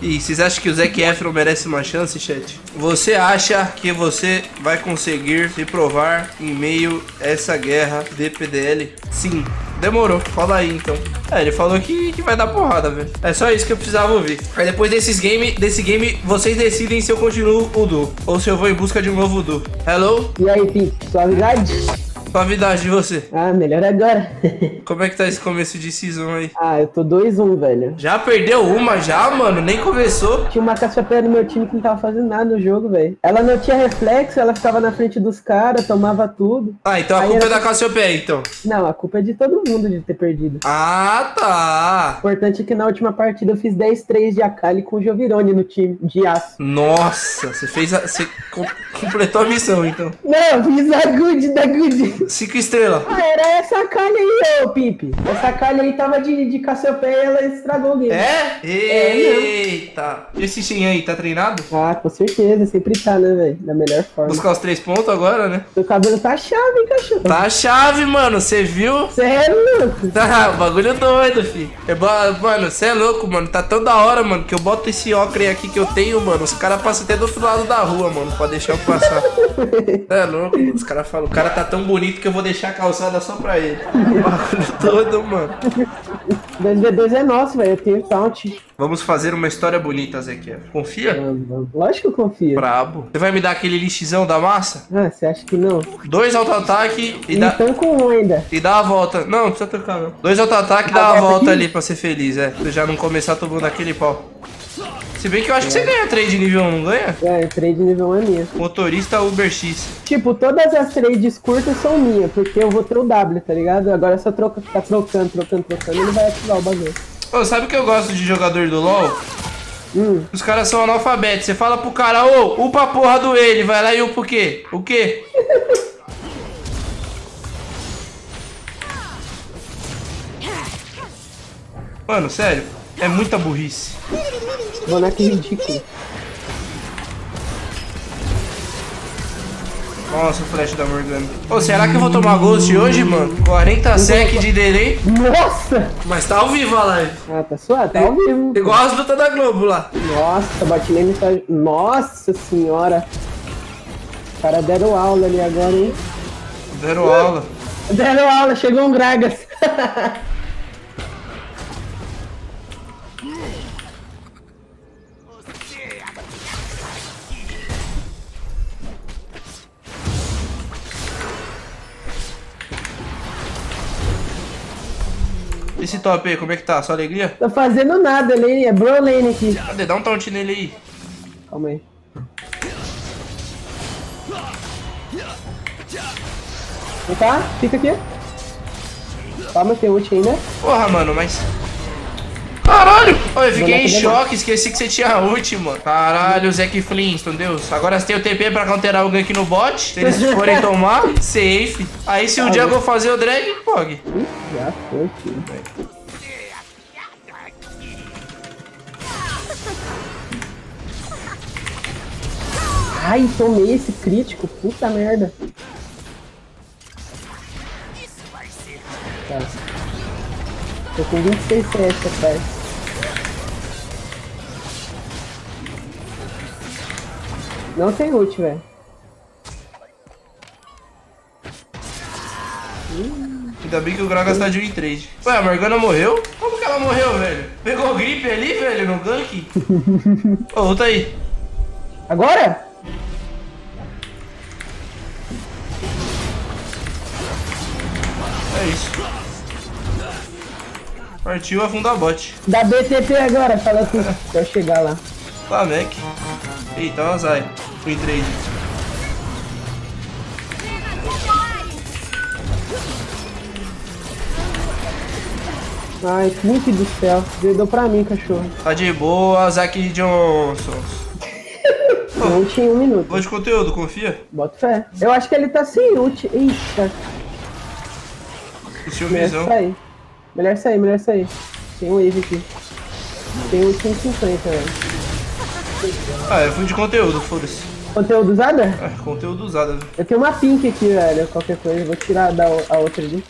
E vocês acham que o Zac Efron merece uma chance, chat? Você acha que você vai conseguir se provar em meio a essa guerra de PDL? Sim. Demorou, fala aí então. É, ele falou que vai dar porrada, velho. É só isso que eu precisava ouvir. Aí depois desse game, vocês decidem se eu continuo o duo ou se eu vou em busca de um novo duo. Hello? E aí, Pete, suavidade? Suavidade de você. Ah, melhor agora. Como é que tá esse começo de season aí? Ah, eu tô 2-1, velho. Já perdeu uma já, mano? Nem começou. Tinha uma Cassiopeia no meu time que não tava fazendo nada no jogo, velho. Ela não tinha reflexo, ela ficava na frente dos caras, tomava tudo. Ah, então a culpa é da Cassiopeia, então. Não, a culpa é de todo mundo de ter perdido. Ah, tá. O importante é que na última partida eu fiz 10-3 de Akali com o Jovironi no time de aço. Nossa, você fez a... Você completou a missão, então. Não, fiz a Gudi da Gudi. 5 estrelas. Ah, era essa calha aí, ô Pipe. Essa calha aí tava de Cassiopeia e ela estragou o game. É? Eita. E esse time aí, tá treinado? Ah, com certeza. Sempre tá, né, velho? Da melhor forma. Buscar os 3 pontos agora, né? Seu cabelo tá chave, hein, cachorro? Tá chave, mano. Você viu? Cê é louco. Tá, bagulho doido, filho. Mano, cê é louco, mano. Tá tão da hora, mano, que eu boto esse óculos aqui que eu tenho, mano. Os caras passam até do outro lado da rua, mano, pra deixar eu passar. É louco, mano. Os caras falam, o cara tá tão bonito que eu vou deixar a calçada só pra ele. O todo, mano. 2v2 é nosso, velho. Eu tenho taunt. Vamos fazer uma história bonita, Zac Efron. Confia? Lógico que eu confio. Brabo. Você vai me dar aquele elixizão da massa? Ah, você acha que não? 2 auto-ataque e dá... Então com um ainda. E dá a volta. Não, não precisa trocar, não. 2 auto-ataque e dá a volta ali pra ser feliz, é. Pra já não começar tomando aquele pau. Se bem que eu acho que você ganha trade nível 1, não ganha? É, trade nível 1 é minha. Motorista Uber-X. Tipo, todas as trades curtas são minhas, porque eu vou ter o W, tá ligado? Agora só troca, ficar trocando, ele vai ativar o bagulho. Ô, sabe o que eu gosto de jogador do LoL? Os caras são analfabetos, você fala pro cara, ô, upa a porra do ele, vai lá e upa o quê? O quê? Mano, sério, é muita burrice. Mano, que ridículo. Nossa, o flash da Morgana. Ô, será que eu vou tomar ghost hoje, mano? 40 sec de delay. Nossa! Mas tá ao vivo a live. Ah, tá suave, tá ao vivo. Igual as lutas da Globo lá. Nossa, bati nem mensagem. Nossa senhora. Os caras deram aula ali agora, hein? Deram aula. Deram aula, chegou um Gragas. Esse top aí, como é que tá? Só alegria? Tô fazendo nada, lane. É bro lane aqui. Cadê? Dá um taunt nele aí. Calma aí. Vem cá, fica aqui. Calma, tem ult ainda. Porra, mano, mas... Caralho! Eu fiquei em choque, esqueci que você tinha ult, mano. Caralho, Zac Flint, meu Deus. Agora você tem o TP pra counterar o gank no bot. Se eles forem tomar, safe. Aí se um dia eu vou fazer o drag, pog. Já foi, filho. Ai, tomei esse crítico, puta merda. Tá. Tô com 26 CS, rapaz. Não tem ult, velho. Ainda bem que o Gragas tá de 1 em 3. Ué, a Morgana morreu? Como que ela morreu, velho? Pegou o grip ali, velho, no gank? Ô, luta aí. Agora? É isso. Partiu afundar bot. Dá BTP agora, fala assim. Pra chegar lá. Tá, Mac. Eita, o azar. Fui em trade. Ai, clique do céu. Deu pra mim, cachorro. Tá de boa, Zack Johnson. Oh, ult em 1 minuto. Bom de conteúdo, confia? Bota fé. Eu acho que ele tá sem ult. Eita. Melhor sair. Melhor sair, melhor sair. Tem um wave aqui. Tem ult em 50, velho. Ah, eu fui de conteúdo, foda-se. Conteúdo usada? É, conteúdo usada, velho. Eu tenho uma pink aqui, velho. Qualquer coisa, eu vou tirar a outra ali.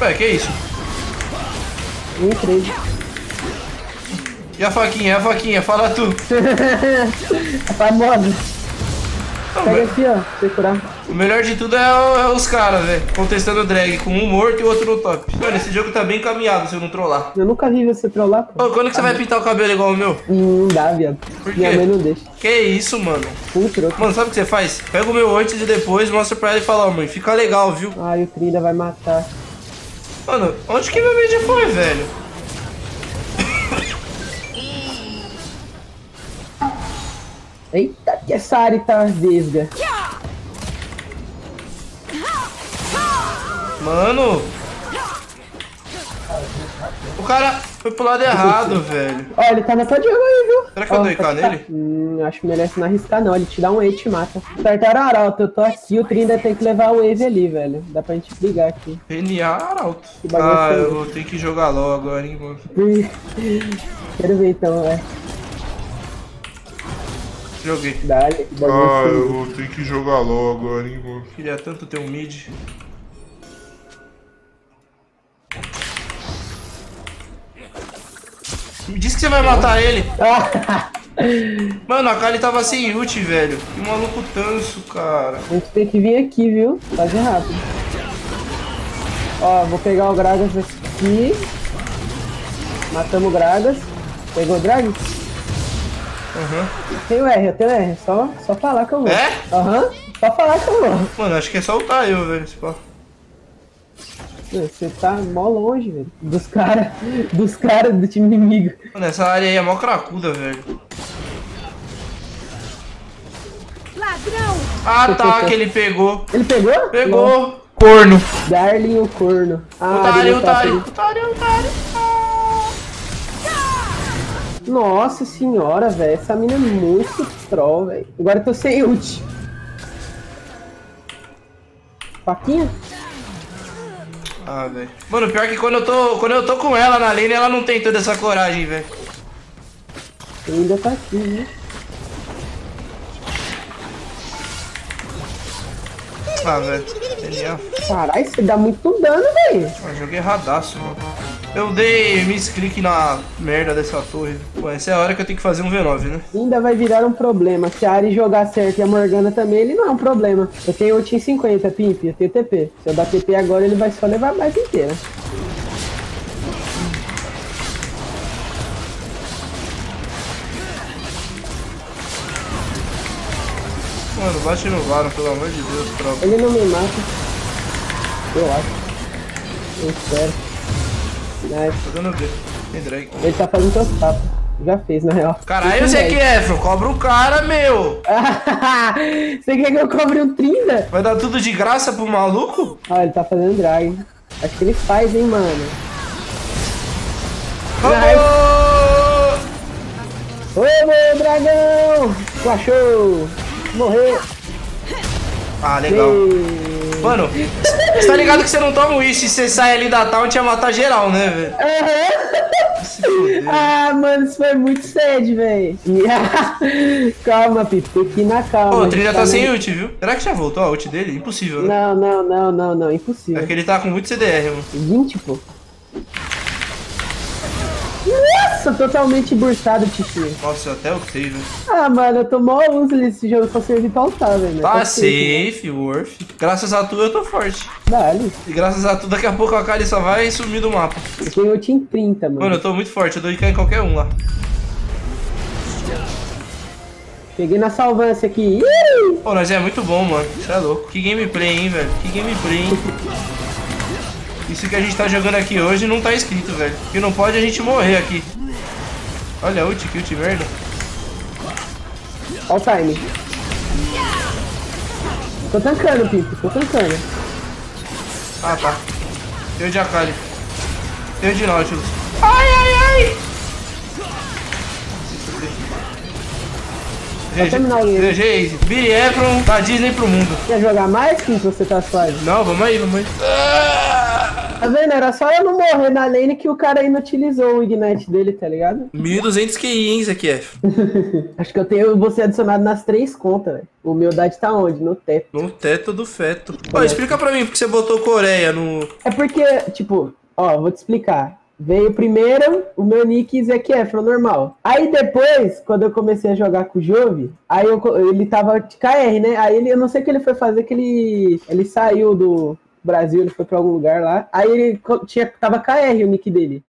Ué, que isso? Nem trade. E a faquinha? A faquinha, fala tu. Tá moda. Pega aqui, ó, pra você curar. O melhor de tudo é os caras, velho, contestando o drag, com um morto e o outro no top. Mano, esse jogo tá bem encaminhado se eu não trollar. Eu nunca vi você trollar, pô. Ô, quando que você vai pintar o cabelo igual o meu? Não dá, viado. Por quê? Minha mãe não deixa. Que isso, mano? Puta, mano, sabe o que você faz? Pega o meu antes e depois, mostra pra ela e fala, ó, mãe, fica legal, viu? Ai, o Tryndar vai matar. Mano, onde que meu vídeo foi, velho? Eita, que essa Ari tá vesga. Mano, o cara foi pro lado errado, velho. Ó, ele tá na tua jogo aí, viu? Será que eu dou IK nele? Acho que merece não arriscar, não. Ele te dá um E e te mata. Acertaram o Arauto, eu tô aqui. O Tryndar tem que levar o wave ali, velho. Dá pra gente brigar aqui. Peniar, Arauto. Ah, eu tenho que jogar LoL agora, hein, mano. Quero ver então, velho. Joguei. Dale, ah, eu vou ter que jogar LOL agora, hein, mano. Queria tanto ter um mid. Me disse que você vai matar ele. Mano, a Kali tava sem ult, velho. Que maluco tanso, cara. A gente tem que vir aqui, viu? Faz rápido. Ó, vou pegar o Gragas aqui. Matamos o Gragas. Pegou o Gragas? Aham. Uhum. Tem o R, eu tenho o R. Só falar que eu vou. É? Aham. Uhum. Só falar que eu vou. Mano, acho que é só o Tayo, velho, esse pau. Você tá mó longe, velho. Dos caras do time inimigo. Mano, essa área aí é mó cracuda, velho. Ladrão! Ah, tá, que ele pegou. Ele pegou? Pegou. Não. Corno. Darling, o corno. Ah, otário. Nossa senhora, velho, essa mina é muito troll, velho. Agora eu tô sem ult. Faquinha? Ah, velho. Mano, pior que quando eu tô com ela na lane, ela não tem toda essa coragem, velho. Ainda tá aqui, né? Ah, velho. Caralho, você dá muito dano, velho. Ah, joguei erradaço, mano. Eu dei misclick na merda dessa torre. Pô, essa é a hora que eu tenho que fazer um V9, né? Ainda vai virar um problema. Se a Ari jogar certo e a Morgana também, ele não é um problema. Eu tenho ult em 50, Pimp, eu tenho TP. Se eu dar TP agora, ele vai só levar a base inteira. Mano, bate no Baron, pelo amor de Deus, tropa. Ele não me mata. Eu acho. Eu espero. Nice. Tô dando B. Tem drag. Ele tá fazendo seus papos. Já fez, na real. Caralho, Zac Efron, cobra o cara, meu. Você quer que eu cobre um Tryndar? Vai dar tudo de graça pro maluco? Ah, ele tá fazendo drag. Acho que ele faz, hein, mano. Ô, meu dragão. Flashou. Morreu. Ah, legal. Mano, você tá ligado que você não toma o wish e você sai ali da town e ia matar geral, né, velho? Uhum. Ah, mano, isso foi muito sede, velho. Calma, Pipo, tem que ir na calma. Pô, o Tryndar tá sem ult, viu? Será que já voltou a ult dele? Impossível, né? Não, impossível. É que ele tá com muito CDR, mano. 20, pô. Nossa, totalmente burstado, Titi. Nossa, eu até optei, velho. Ah, mano, eu tô mó uso nesse jogo, só serve pra altar, velho. Tá safe, worth. Graças a tu, eu tô forte. Vale. E graças a tu, daqui a pouco a Kali só vai sumir do mapa. Eu tenho ult em 30, mano. Mano, eu tô muito forte, eu dou IK em qualquer um lá. Peguei na salvança aqui. Pô, nós é muito bom, mano. Isso é louco. Que gameplay, hein, velho. Que gameplay, hein. Isso que a gente tá jogando aqui hoje não tá escrito, velho. Porque não pode a gente morrer aqui. Olha a ult, que ult merda. Olha o time. Tô tancando, Pipo. Tô tancando. Ah, tá. Eu de Akali. Eu de Nautilus. Ai! GG, Zac Efron da Disney pro mundo. Quer jogar mais que você tá suave? Não, vamos aí. Tá vendo? Era só eu não morrer na lane que o cara inutilizou o ignite dele, tá ligado? 1200 QI, hein, Zac Efron? Acho que eu tenho você adicionado nas 3 contas, velho. Humildade tá onde? No teto. No teto do feto. Ó, explica pra mim porque você botou Coreia no... É porque, tipo, ó, vou te explicar. Veio primeiro o meu nick Zac Efron, normal. Aí depois, quando eu comecei a jogar com o Jove, aí ele tava de KR, né? Aí ele, eu não sei o que ele foi fazer, que ele saiu do Brasil, ele foi pra algum lugar lá. Aí ele tava KR o nick dele.